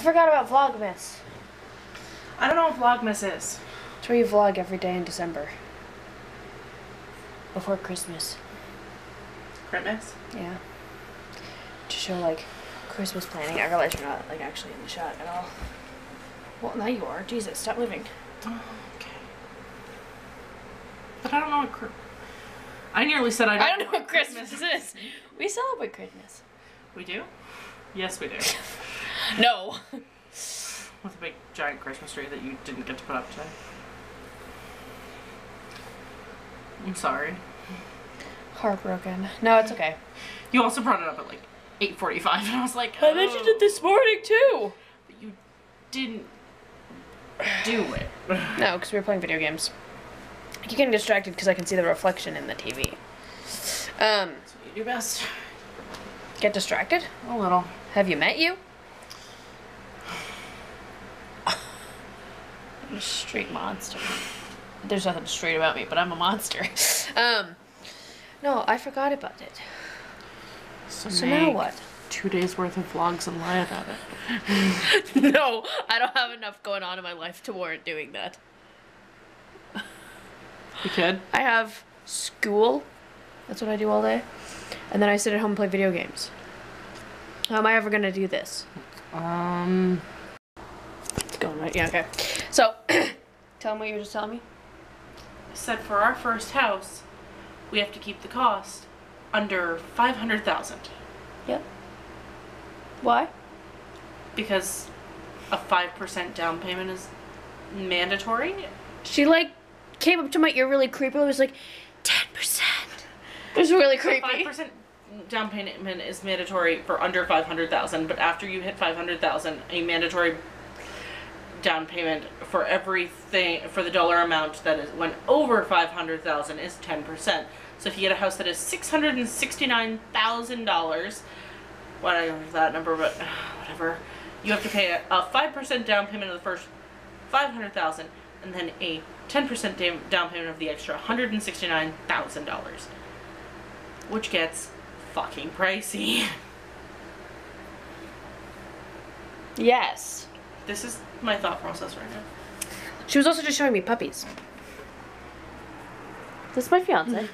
forgot about Vlogmas. I don't know what Vlogmas is. It's where you vlog every day in December. Before Christmas. Christmas? Yeah. To show, like, Christmas planning. I realize you're not, like, actually in the shot at all. Well, now you are. Jesus, stop moving. Oh, okay. But I don't know what Christmas... I nearly said I don't know what Christmas is. We celebrate Christmas. We do? Yes, we do. No. With a big, giant Christmas tree that you didn't get to put up today. I'm sorry. Heartbroken. No, it's okay. You also brought it up at like 8:45 and I was like, oh. I mentioned it this morning too! But you didn't do it. No, because we were playing video games. I keep getting distracted because I can see the reflection in the TV. That's what you do best. Get distracted? A little. Have you met you? I'm a street monster. There's nothing straight about me, but I'm a monster. No, I forgot about it. So now what? 2 days worth of vlogs and lie about it. No, I don't have enough going on in my life to warrant doing that. You could? I have school. That's what I do all day. And then I sit at home and play video games. How am I ever gonna do this? It's going right. Yeah, okay. So, tell them what you were just telling me. I said for our first house, we have to keep the cost under $500,000. Yep. Why? Because a 5% down payment is mandatory. She like came up to my ear really creepy. I was like, 10%. It was really creepy. 5% down payment is mandatory for under $500,000, but after you hit $500,000, a mandatory down payment for everything for the dollar amount that is went over $500,000 is 10%. So if you get a house that is $669,000, whatever that number, but whatever, you have to pay a 5% down payment of the first $500,000, and then a 10% down payment of the extra $169,000, which gets fucking pricey. Yes. This is my thought process right now. She was also just showing me puppies. This is my fiance.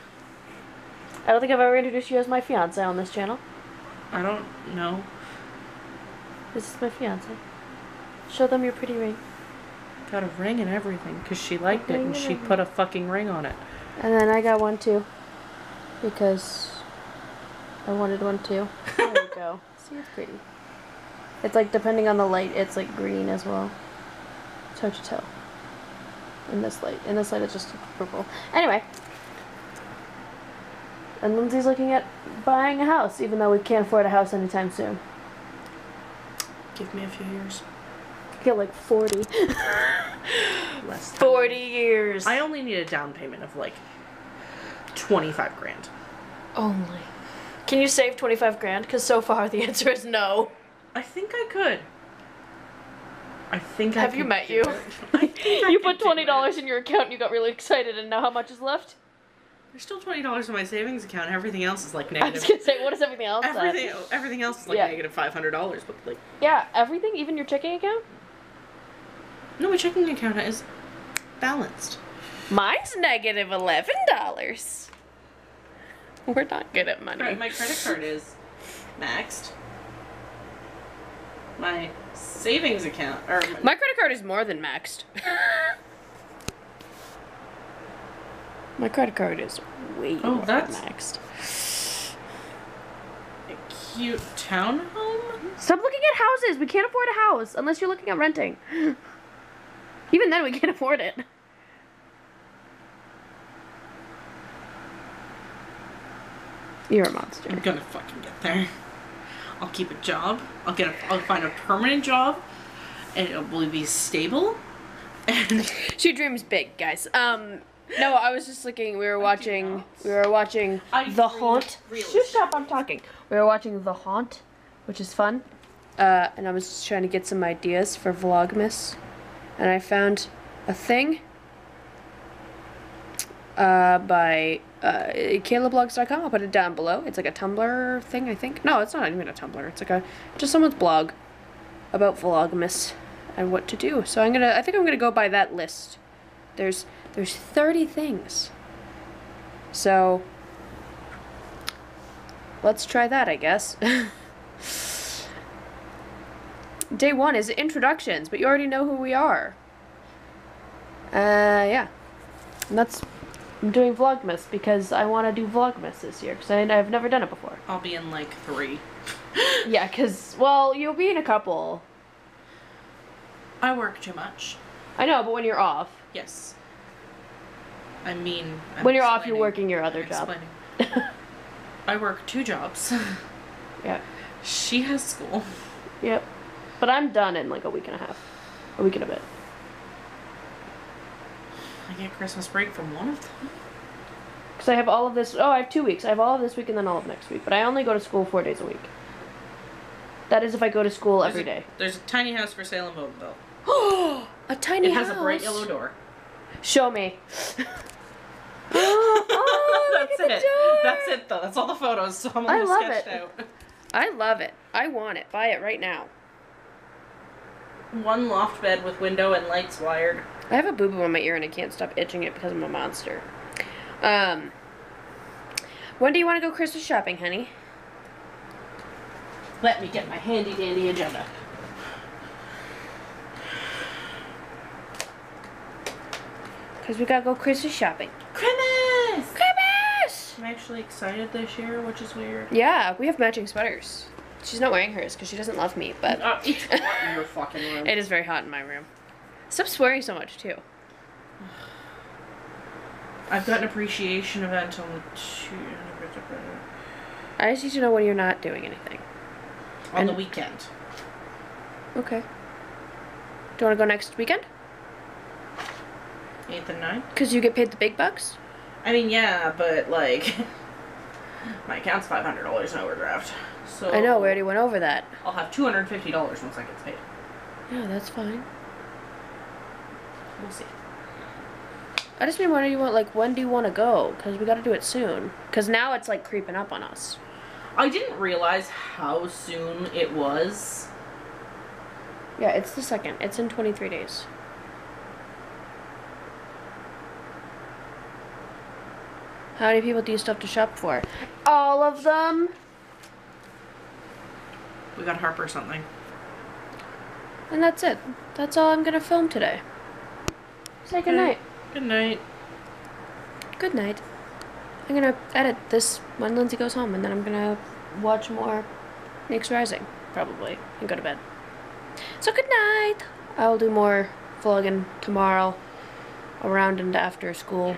I don't think I've ever introduced you as my fiance on this channel. I don't know. This is my fiance. Show them your pretty ring. Got a ring and everything because she liked it and she put a fucking ring on it. And then I got one too because I wanted one too. There we go. See, it's pretty. It's like, depending on the light, it's like green as well. It's hard to tell. In this light it's just purple. Anyway. And Lindsay's looking at buying a house, even though we can't afford a house anytime soon. Give me a few years. Get like 40. Less than 40 years. I only need a down payment of like 25 grand. Only. Can you save 25 grand? Because so far the answer is no. I think I could. I think I could. Have you met you? You put $20 in your account and you got really excited, and now how much is left? There's still $20 in my savings account. Everything else is like negative. I was gonna say, what is everything else? Everything else is like negative $500, but like. Yeah, everything, even your checking account? No, my checking account is balanced. Mine's negative $11. We're not good at money. My credit card is maxed. My savings account, or my credit card is more than maxed. My credit card is way more than maxed. A cute townhome? Stop looking at houses. We can't afford a house unless you're looking at renting. Even then, we can't afford it. You're a monster. I'm gonna fucking get there. I'll keep a job. I'll find a permanent job, and it will be stable. And she dreams big, guys. No, I was just looking. We were watching The Haunt. Just stop! I'm talking. We were watching The Haunt, which is fun. And I was just trying to get some ideas for Vlogmas, and I found a thing. By KaylaBlogs.com. I'll put it down below. It's like a Tumblr thing, I think. No, it's not even a Tumblr. It's like just someone's blog. about Vlogmas and what to do. So I think I'm gonna go by that list. There's 30 things. So let's try that, I guess. Day one is introductions, but you already know who we are. Yeah. And that's... I'm doing Vlogmas because I want to do Vlogmas this year, because I've never done it before. I'll be in, like, 3. Yeah, because, well, you'll be in a couple. I work too much. I know, but when you're off. Yes. I mean... I'm when you're off, you're working your other job. I work 2 jobs. Yeah. She has school. Yep. But I'm done in like a week and a half. A week and a bit. I get Christmas break from one of them. Because I have all of this. Oh, I have 2 weeks. I have all of this week and then all of next week. But I only go to school 4 days a week. That is if I go to school every day. There's a tiny house for sale in Mobile. Oh, a tiny house. It has a bright yellow door. Show me. Oh, that's it. That's it, though. That's all the photos. So I'm all sketched out. I love it. I want it. Buy it right now. 1 loft bed with window and lights wired. I have a boo-boo on my ear and I can't stop itching it because I'm a monster. When do you want to go Christmas shopping, honey? Let me get my handy-dandy agenda. Because we got to go Christmas shopping. Christmas! Christmas! I'm actually excited this year, which is weird. Yeah, we have matching sweaters. She's not wearing hers because she doesn't love me, but... it's hot in your fucking room. It is very hot in my room. Stop swearing so much, too. I've got an appreciation event on the... I just need to know when you're not doing anything. On the weekend. Okay. Do you want to go next weekend? 8th and 9th? Because you get paid the big bucks? I mean, yeah, but, like... my account's $500 in overdraft. So I know, we already went over that. I'll have $250 once I get paid. Yeah, that's fine. We'll see. I just been wondering, when do you want to go? Because we got to do it soon. Because now it's, like, creeping up on us. I didn't realize how soon it was. Yeah, it's the 2nd. It's in 23 days. How many people do you still have to shop for? All of them? We got Harper something. And that's it. That's all I'm going to film today. Say goodnight. Good night. Good night. I'm going to edit this when Lindsay goes home, and then I'm going to watch more NyxRising, probably, and go to bed. So good night. I will do more vlogging tomorrow, around and after school.